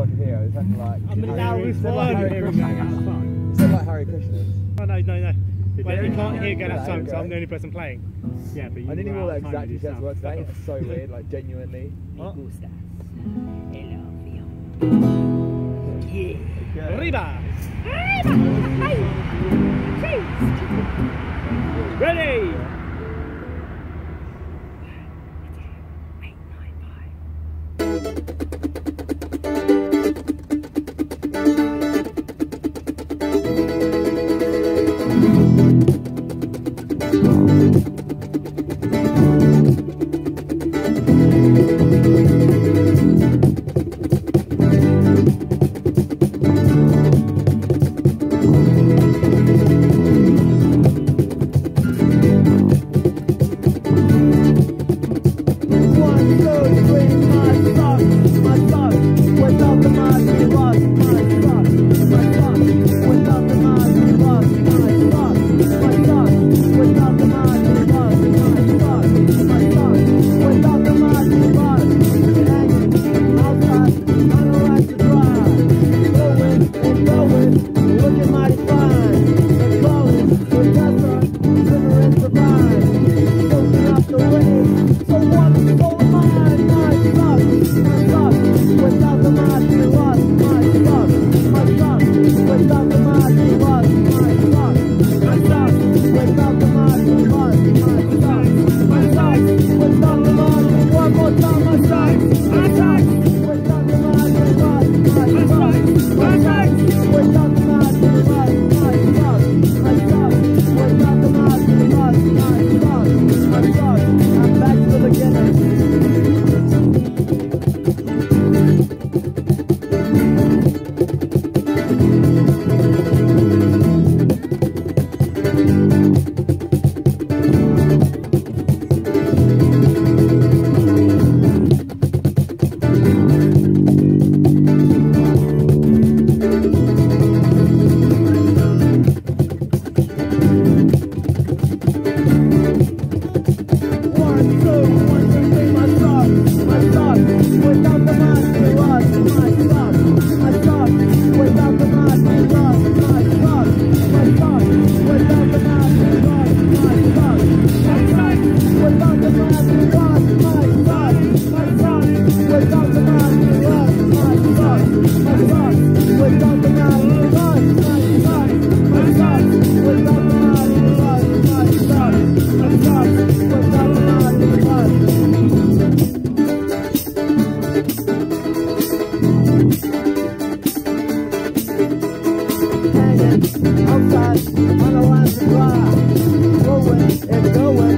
working here? Is that like... I mean, now we're fine. Is that like Hare Krishna? Oh, no, no, no. Well, you can't hear going outside because I'm the only person playing. Yeah, but you I didn't even know that exactly says what it's like. It's so weird, like genuinely. What? Arriba! Arriba! Ready! 8, 9, 5. Outside, on the lines of drive, going and going.